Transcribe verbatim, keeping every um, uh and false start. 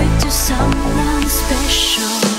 give it to someone special.